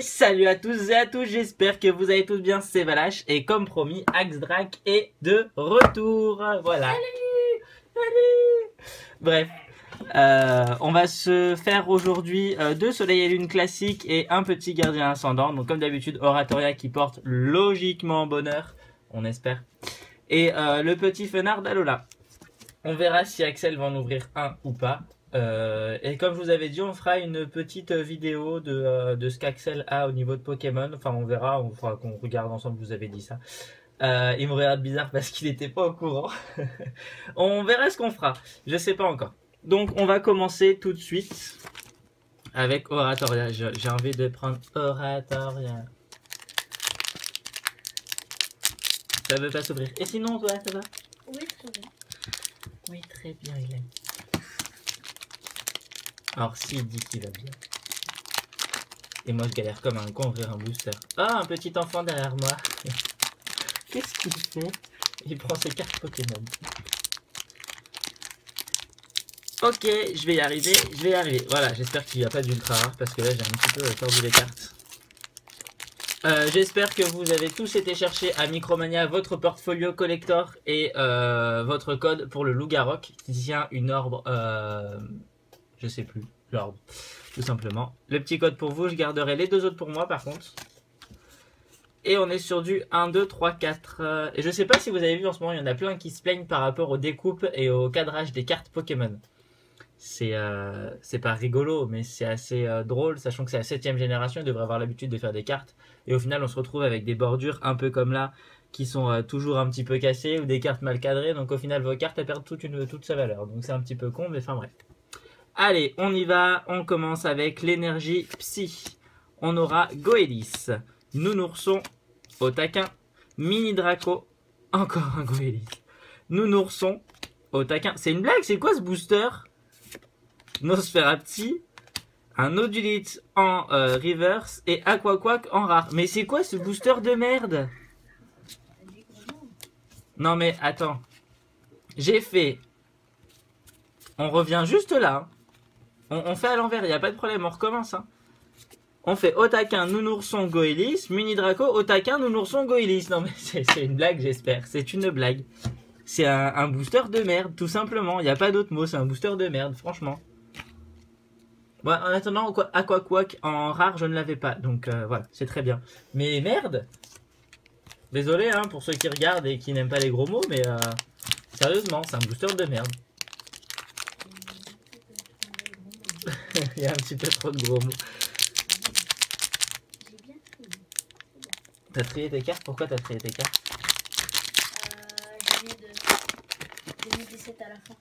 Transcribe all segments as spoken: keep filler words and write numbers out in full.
Et salut à tous et à tous, j'espère que vous allez tous bien, c'est Valash et comme promis, Axdrack est de retour. Voilà. Salut, salut. Bref, euh, on va se faire aujourd'hui euh, deux soleils et lune classiques et un petit gardien ascendant. Donc comme d'habitude, Oratoria qui porte logiquement bonheur, on espère. Et euh, le petit fenard d'Alola. On verra si Axel va en ouvrir un ou pas. Euh, et comme je vous avais dit, on fera une petite vidéo de, euh, de ce qu'Axel a au niveau de Pokémon. Enfin, on verra, on fera qu'on regarde ensemble, je vous avais dit ça. Euh, il me regarde bizarre parce qu'il n'était pas au courant. On verra ce qu'on fera, je sais pas encore. Donc, on va commencer tout de suite avec Oratoria. J'ai envie de prendre Oratoria. Ça veut pas s'ouvrir. Et sinon, toi, ça va? Oui, ça va. Oui, très bien, Hélène. Alors s'il dit qu'il va bien. Et moi je galère comme un con à ouvrir un booster. Ah, un petit enfant derrière moi. Qu'est-ce qu'il fait? Il prend ses cartes Pokémon. Ok, je vais y arriver, je vais y arriver. Voilà, j'espère qu'il n'y a pas d'ultra rare parce que là j'ai un petit peu tordu les cartes. Euh, j'espère que vous avez tous été chercher à Micromania votre portfolio collector et euh, votre code pour le Lougarock qui tient une orbe... Euh... Je sais plus, l'ordre, tout simplement. Le petit code pour vous, je garderai les deux autres pour moi par contre. Et on est sur du un, deux, trois, quatre. Et je sais pas si vous avez vu en ce moment, il y en a plein qui se plaignent par rapport aux découpes et au cadrage des cartes Pokémon. C'est euh, c'est pas rigolo, mais c'est assez euh, drôle, sachant que c'est la septième génération, ils devraient avoir l'habitude de faire des cartes. Et au final, on se retrouve avec des bordures un peu comme là, qui sont euh, toujours un petit peu cassées, ou des cartes mal cadrées. Donc au final, vos cartes, elles perdent toute, une, toute sa valeur. Donc c'est un petit peu con, mais enfin bref. Allez, on y va, on commence avec l'énergie psy. On aura Goélis, Nounourson, au taquin, Mini Draco, encore un Goélis, Nounourson, au taquin. C'est une blague, c'est quoi ce booster? Nosferapti, un Odulite en euh, reverse et Aquaquack en rare. Mais c'est quoi ce booster de merde? Non mais attends, j'ai fait... On revient juste là. Hein. On, on fait à l'envers, il n'y a pas de problème, on recommence. Hein. On fait au taquin, nounourson, Goélis, Mini Draco, au taquin, nounourson, Goélis. Non mais c'est une blague j'espère, c'est une blague. C'est un, un booster de merde, tout simplement. Il n'y a pas d'autre mot, c'est un booster de merde, franchement. Bon, en attendant, Aquaquack en rare, je ne l'avais pas. Donc euh, voilà, c'est très bien. Mais merde. Désolé hein, pour ceux qui regardent et qui n'aiment pas les gros mots, mais euh, sérieusement, c'est un booster de merde. Il y a un petit peu trop de gros mots. J'ai bien trié. T'as trié tes cartes? Pourquoi t'as trié tes cartes? Euh, j'ai mis dix-sept à la fin.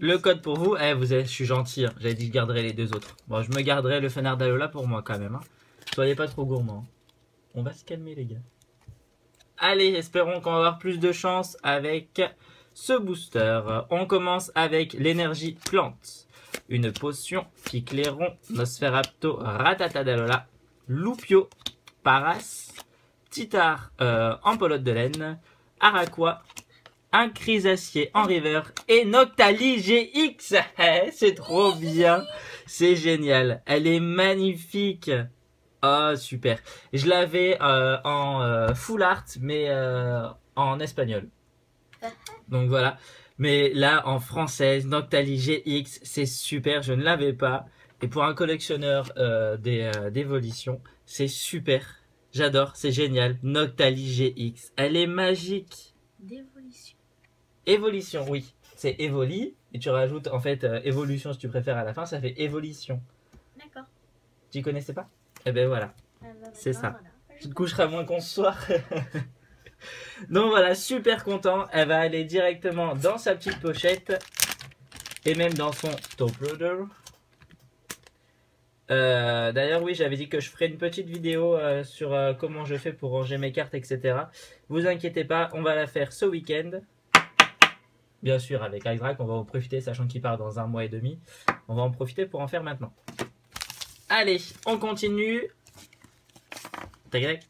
Le code pour vous, eh, vous êtes, je suis gentil, hein. J'avais dit que je garderais les deux autres. Bon, je me garderai le fanard d'Alola pour moi quand même. Hein. Soyez pas trop gourmands. On va se calmer les gars. Allez, espérons qu'on va avoir plus de chance avec... ce booster. On commence avec l'énergie plante. Une potion, Ficléron, Nosferapto, Ratata d'Alola, Loupio, Paras, Titard euh, en pelote de laine, Araquois, un Chrysacier en river et Noctali G X. C'est trop bien. C'est génial. Elle est magnifique. Oh, super. Je l'avais euh, en euh, full art mais euh, en espagnol. Donc voilà, mais là en française, Noctali G X, c'est super, je ne l'avais pas. Et pour un collectionneur euh, des euh, d'évolution, c'est super, j'adore, c'est génial. Noctali G X, elle est magique. D'évolution. Évolution, oui, c'est évoli, et tu rajoutes en fait euh, évolution si tu préfères à la fin, ça fait évolution. D'accord. Tu connaissais pas? Eh ben voilà, ah bah c'est ça. Voilà. Tu te coucheras moins qu'on se soir. Donc voilà, super content, elle va aller directement dans sa petite pochette et même dans son top loader. Euh, D'ailleurs oui, j'avais dit que je ferais une petite vidéo euh, sur euh, comment je fais pour ranger mes cartes, et cetera. Vous inquiétez pas, on va la faire ce week-end. Bien sûr, avec Axdrack, on va en profiter, sachant qu'il part dans un mois et demi. On va en profiter pour en faire maintenant. Allez, on continue. Tac.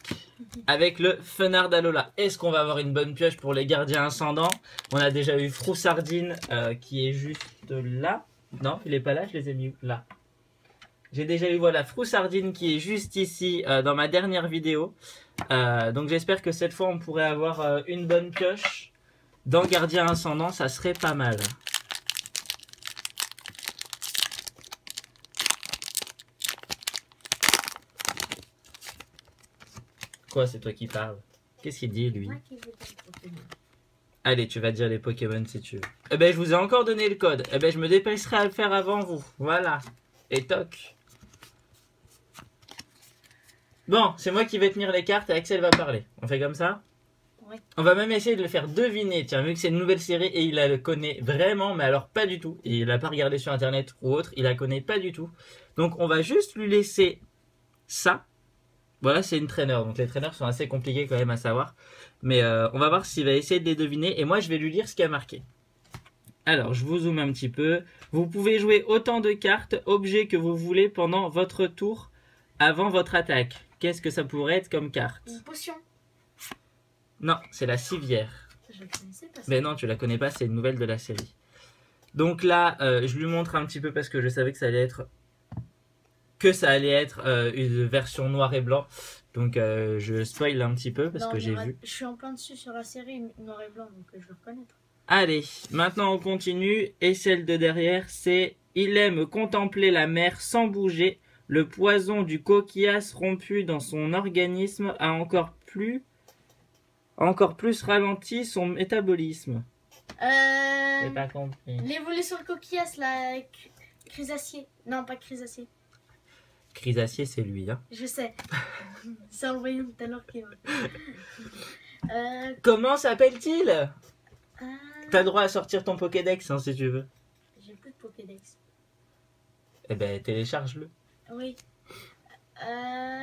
Avec le Fenard d'Alola. Est-ce qu'on va avoir une bonne pioche pour les gardiens ascendants? On a déjà eu Froussardine euh, qui est juste là. Non, il n'est pas là, je les ai mis là. J'ai déjà eu voilà Froussardine qui est juste ici euh, dans ma dernière vidéo. Euh, donc j'espère que cette fois on pourrait avoir euh, une bonne pioche. Dans Gardien Ascendant, ça serait pas mal. Quoi, c'est toi qui parles? Qu'est-ce qu'il dit lui? Allez, tu vas dire les Pokémon si tu veux. Eh ben, je vous ai encore donné le code. Eh ben, je me dépêcherai à le faire avant vous. Voilà. Et toc. Bon, c'est moi qui vais tenir les cartes et Axel va parler. On fait comme ça? Ouais. On va même essayer de le faire deviner. Tiens, vu que c'est une nouvelle série et il la connaît vraiment, mais alors pas du tout. Il l'a pas regardé sur internet ou autre. Il la connaît pas du tout. Donc, on va juste lui laisser ça. Voilà, c'est une traîneur. Donc, les traîneurs sont assez compliqués quand même à savoir. Mais euh, on va voir s'il va essayer de les deviner. Et moi, je vais lui lire ce qu'il y a marqué. Alors, je vous zoome un petit peu. Vous pouvez jouer autant de cartes, objets que vous voulez pendant votre tour avant votre attaque. Qu'est-ce que ça pourrait être comme carte? Une potion. Non, c'est la civière. Je ne connaissais pas ça. Mais non, tu la connais pas, c'est une nouvelle de la série. Donc là, euh, je lui montre un petit peu parce que je savais que ça allait être... que ça allait être euh, une version noir et blanc. Donc euh, je spoil un petit peu parce non, que j'ai vu. Je suis en plein dessus sur la série noir et blanc, donc je vais reconnaître. Allez, maintenant on continue. Et celle de derrière, c'est « Il aime contempler la mer sans bouger. Le poison du coquillasse rompu dans son organisme a encore plus, encore plus ralenti son métabolisme. Euh... » J'ai pas compris. L'évolution de coquillasse, la Chrysacier. Non, pas Chrysacier. Chrysacier, c'est lui, hein. Je sais. C'est en voyant tout à l'heure qu'il euh... Comment s'appelle-t-il? euh... T'as le droit à sortir ton Pokédex, hein, si tu veux. J'ai plus de Pokédex. Eh ben, télécharge-le. Oui. Euh...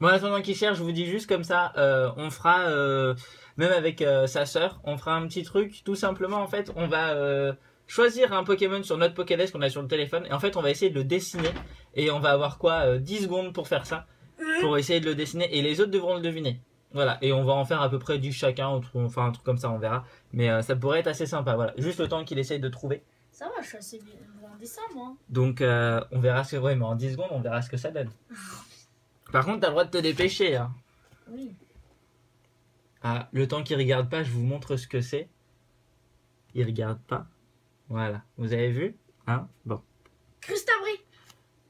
Bon, en attendant qu'il cherche, je vous dis juste comme ça, euh, on fera, euh, même avec euh, sa sœur, on fera un petit truc. Tout simplement, en fait, on va... Euh, choisir un Pokémon sur notre Pokédex qu'on a sur le téléphone. Et en fait, on va essayer de le dessiner. Et on va avoir quoi euh, dix secondes pour faire ça. Pour essayer de le dessiner. Et les autres devront le deviner. Voilà. Et on va en faire à peu près du chacun. Enfin, un truc comme ça, on verra. Mais euh, ça pourrait être assez sympa. Voilà. Juste le temps qu'il essaye de trouver. Ça va, je suis assez bien en dessin, moi. Donc, euh, on verra ce que... Ouais, mais en dix secondes, on verra ce que ça donne. Par contre, t'as le droit de te dépêcher. Hein. Oui. Ah, le temps qu'il regarde pas, je vous montre ce que c'est. Il regarde pas. Voilà, vous avez vu, hein? Bon. Crustabri.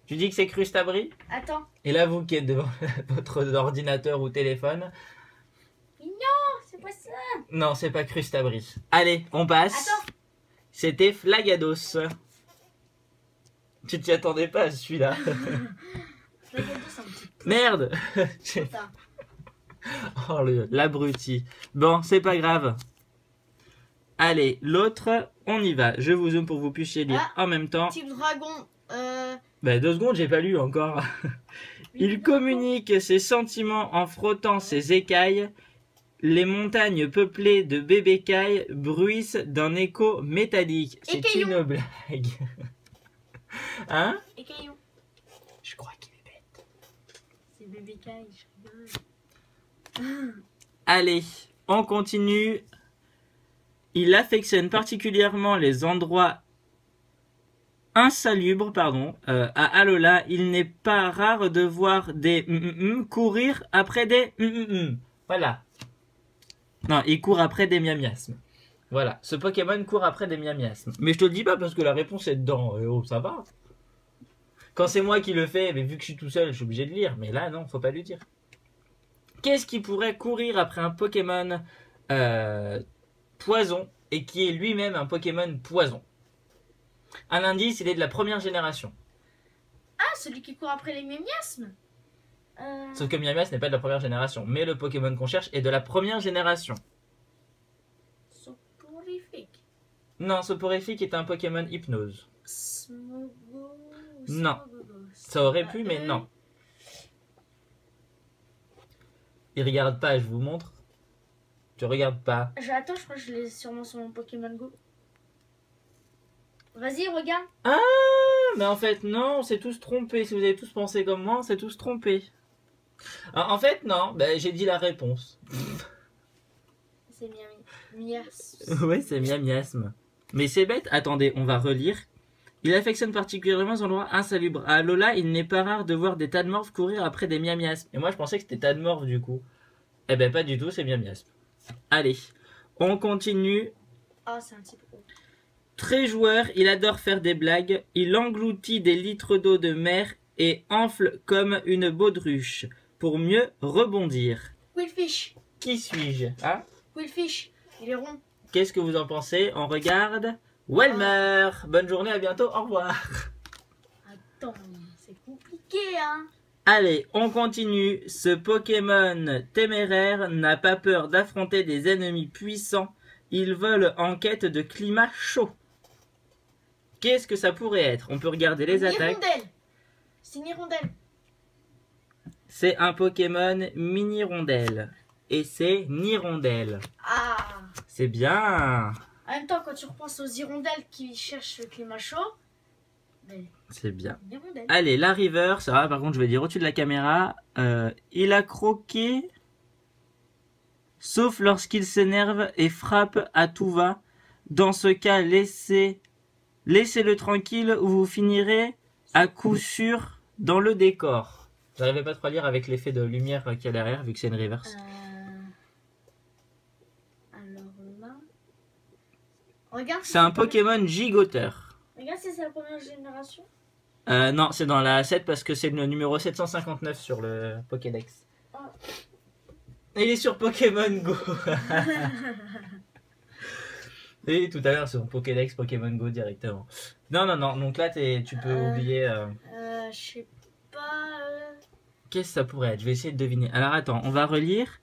Tu dis que c'est Crustabri? Attends. Et là, vous qui êtes devant votre ordinateur ou téléphone. Non, c'est pas ça. Non, c'est pas Crustabri. Allez, on passe. Attends. C'était Flagados. Tu t'y attendais pas à celui-là. Flagados, un petit peu. Merde. Oh, l'abruti. Bon, c'est pas grave. Allez, l'autre, on y va. Je vous zoome pour que vous puissiez lire ah, en même temps. Type dragon. Euh... Bah, deux secondes, j'ai pas lu encore. Il communique ses sentiments en frottant ses écailles. Les montagnes peuplées de bébécailles bruissent d'un écho métallique. C'est une blague. Hein? Écaillon. Je crois qu'il est bête. C'est bébécaille, je rigole. Allez, on continue. Il affectionne particulièrement les endroits insalubres, pardon. Euh, à Alola, il n'est pas rare de voir des mm-mm courir après des mm-mm. Voilà. Non, il court après des miamiasmes. Voilà, ce Pokémon court après des miamiasmes. Mais je te le dis pas parce que la réponse est dedans. Et oh, ça va. Quand c'est moi qui le fais, mais vu que je suis tout seul, je suis obligé de lire. Mais là, non, faut pas lui dire. Qu'est-ce qui pourrait courir après un Pokémon euh, poison et qui est lui-même un Pokémon poison? Un indice, il est de la première génération. Ah, celui qui court après les miasmes. euh... Sauf que miasme n'est pas de la première génération, mais le Pokémon qu'on cherche est de la première génération. Soporifique. Non, Soporifique est un Pokémon hypnose. Smogo... Non, ça aurait pu, mais non. Il regarde pas, je vous montre. Tu regardes pas. J'attends, je crois que je l'ai sûrement sur mon Pokémon Go. Vas-y, regarde. Ah, mais en fait, non, on s'est tous trompés. Si vous avez tous pensé comme moi, on s'est tous trompés. En fait, non, bah, j'ai dit la réponse. C'est miam miasme. Oui, c'est miam miasme. Mais c'est bête. Attendez, on va relire. Il affectionne particulièrement son endroit insalubre. À Alola, il n'est pas rare de voir des tadmorphes courir après des miamiasmes. Et moi, je pensais que c'était tadmorphes du coup. Eh ben, pas du tout, c'est miamiasme. Allez, on continue. Oh, c'est un petit peu... Très joueur, il adore faire des blagues. Il engloutit des litres d'eau de mer et enfle comme une baudruche pour mieux rebondir. Willfish. Qui suis-je, hein? Willfish, il est rond. Qu'est-ce que vous en pensez? On regarde. Welmer, bonne journée, à bientôt, au revoir. Attends, c'est compliqué, hein. Allez, on continue. Ce Pokémon téméraire n'a pas peur d'affronter des ennemis puissants. Il vole en quête de climat chaud. Qu'est-ce que ça pourrait être? On peut regarder les attaques. C'est une hirondelle. C'est un Pokémon mini-rondelle. Et c'est Nirondelle. Ah. C'est bien. En même temps, quand tu repenses aux hirondelles qui cherchent le climat chaud, ben, c'est bien. Allez, la River, ça va, par contre, je vais dire au-dessus de la caméra. Euh, il a croqué, sauf lorsqu'il s'énerve et frappe à tout va. Dans ce cas, laissez, laissez-le tranquille ou vous finirez à coup sûr dans le décor. J'arrivais pas trop à lire avec l'effet de lumière qu'il y a derrière, vu que c'est une River. Euh... C'est un Pokémon gigoteur. Regarde si c'est la première génération. Euh, non, c'est dans la sept parce que c'est le numéro sept cent cinquante-neuf sur le Pokédex. Oh. Il est sur Pokémon Go. Et tout à l'heure sur Pokédex, Pokémon Go directement. Non, non, non, donc là tu peux euh, oublier... Euh... Euh, je sais pas... Qu'est-ce que ça pourrait être? Je vais essayer de deviner. Alors attends, on va relire.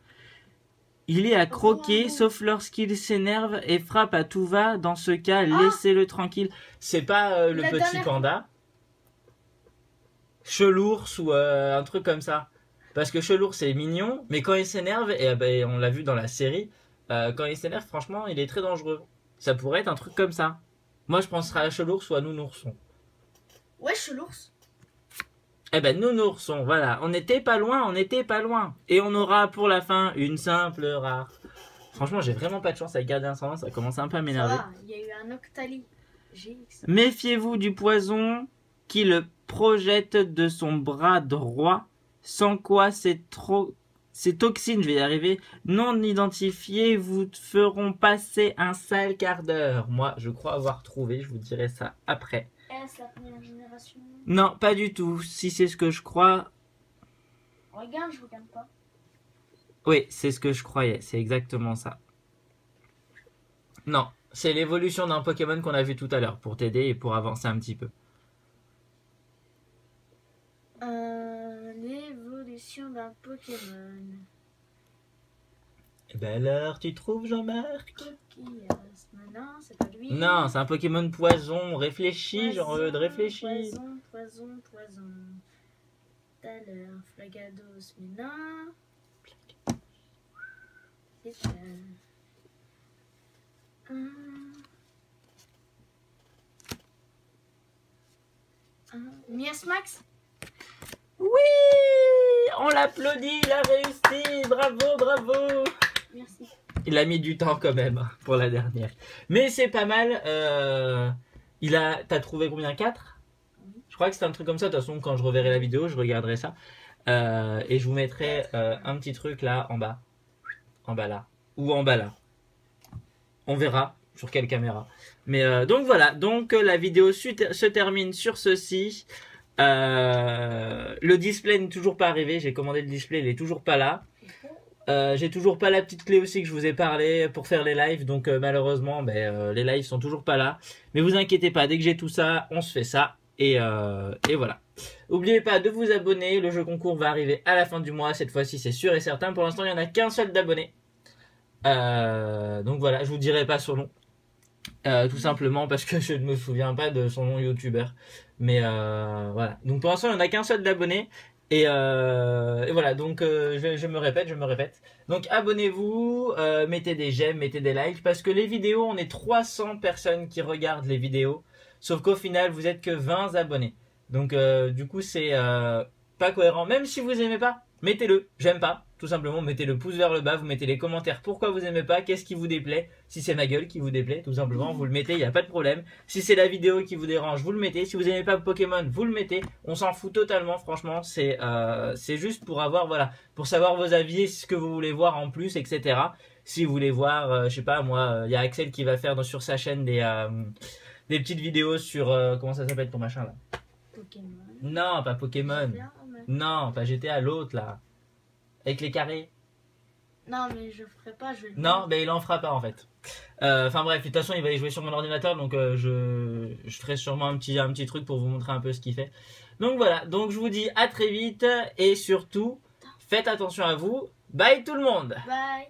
Il est à croquer, sauf lorsqu'il s'énerve et frappe à tout va. Dans ce cas, ah, laissez-le tranquille. C'est pas euh, le La petit dernière... panda. Chelours ou euh, un truc comme ça. Parce que Chelours, c'est mignon. Mais quand il s'énerve, et eh ben, on l'a vu dans la série, euh, quand il s'énerve, franchement, il est très dangereux. Ça pourrait être un truc comme ça. Moi, je penserais à Chelours ou à Nounourson. Ouais, Chelours. Eh ben, Nounourson, voilà. On n'était pas loin, on n'était pas loin. Et on aura pour la fin une simple rare. Franchement, j'ai vraiment pas de chance à garder un sans nom, ça commence un peu à m'énerver. Il y a eu un Noctali G X. Méfiez-vous du poison qui le projette de son bras droit, sans quoi ces, trop... ces toxines, je vais y arriver, non identifiées vous feront passer un sale quart d'heure. Moi, je crois avoir trouvé, je vous dirai ça après. Est-ce la première génération? Non, pas du tout. Si c'est ce que je crois... Regarde, je regarde pas. Oui, c'est ce que je croyais. C'est exactement ça. Non, c'est l'évolution d'un Pokémon qu'on a vu tout à l'heure pour t'aider et pour avancer un petit peu. Euh, l'évolution d'un Pokémon. Eh ben alors, tu trouves Jean-Marc? Non, c'est pas lui. Non, c'est un Pokémon poison. Réfléchis, j'en veux de réfléchir. Poison, poison, poison. Tout à l'heure, Flagados, mais non. C'est ça. Hum. Hum. Miasmax? Oui! On l'applaudit, il a réussi. Bravo, bravo. Merci. Il a mis du temps quand même pour la dernière. Mais c'est pas mal. Euh, il a, t'as trouvé combien? Quatre? Je crois que c'est un truc comme ça. De toute façon, quand je reverrai la vidéo, je regarderai ça. Euh, et je vous mettrai euh, un petit truc là, en bas. En bas là. Ou en bas là. On verra sur quelle caméra. Mais euh, donc voilà. Donc la vidéo se termine sur ceci. Euh, le display n'est toujours pas arrivé. J'ai commandé le display, il n'est toujours pas là. Euh, j'ai toujours pas la petite clé aussi que je vous ai parlé pour faire les lives, donc euh, malheureusement bah, euh, les lives sont toujours pas là, mais vous inquiétez pas, dès que j'ai tout ça on se fait ça et, euh, et voilà. N'oubliez pas de vous abonner, le jeu concours va arriver à la fin du mois, cette fois-ci c'est sûr et certain. Pour l'instant il n'y en a qu'un seul d'abonné, euh, donc voilà, je vous dirai pas son nom, euh, tout simplement parce que je ne me souviens pas de son nom youtubeur, mais euh, voilà, donc pour l'instant il n'y en a qu'un seul d'abonné. Et, euh, et voilà, donc euh, je, je me répète, je me répète. Donc abonnez-vous, euh, mettez des j'aime, mettez des likes, parce que les vidéos, on est trois cents personnes qui regardent les vidéos, sauf qu'au final, vous n'êtes que vingt abonnés. Donc euh, du coup, c'est euh, pas cohérent. Même si vous aimez pas, mettez-le, j'aime pas. tout simplement mettez le pouce vers le bas, vous mettez les commentaires pourquoi vous aimez pas, qu'est-ce qui vous déplaît. Si c'est ma gueule qui vous déplaît, tout simplement vous le mettez, il n'y a pas de problème. Si c'est la vidéo qui vous dérange, vous le mettez. Si vous n'aimez pas Pokémon, vous le mettez. On s'en fout totalement, franchement, c'est euh, c'est juste pour avoir, voilà, pour savoir vos avis, ce que vous voulez voir en plus, et cetera. Si vous voulez voir, euh, je sais pas moi, il euh, y a Axel qui va faire dans, sur sa chaîne des, euh, des petites vidéos sur, euh, comment ça s'appelle ton machin là? Pokémon. Non, pas Pokémon. G T A, mais... Non, pas G T A, l'autre là. Avec les carrés. Non, mais je ferai pas. Je... Non, mais il en fera pas en fait. Enfin euh, bref, de toute façon, il va y jouer sur mon ordinateur, donc euh, je, je ferai sûrement un petit, un petit truc pour vous montrer un peu ce qu'il fait. Donc voilà, donc je vous dis à très vite et surtout, faites attention à vous. Bye tout le monde. Bye.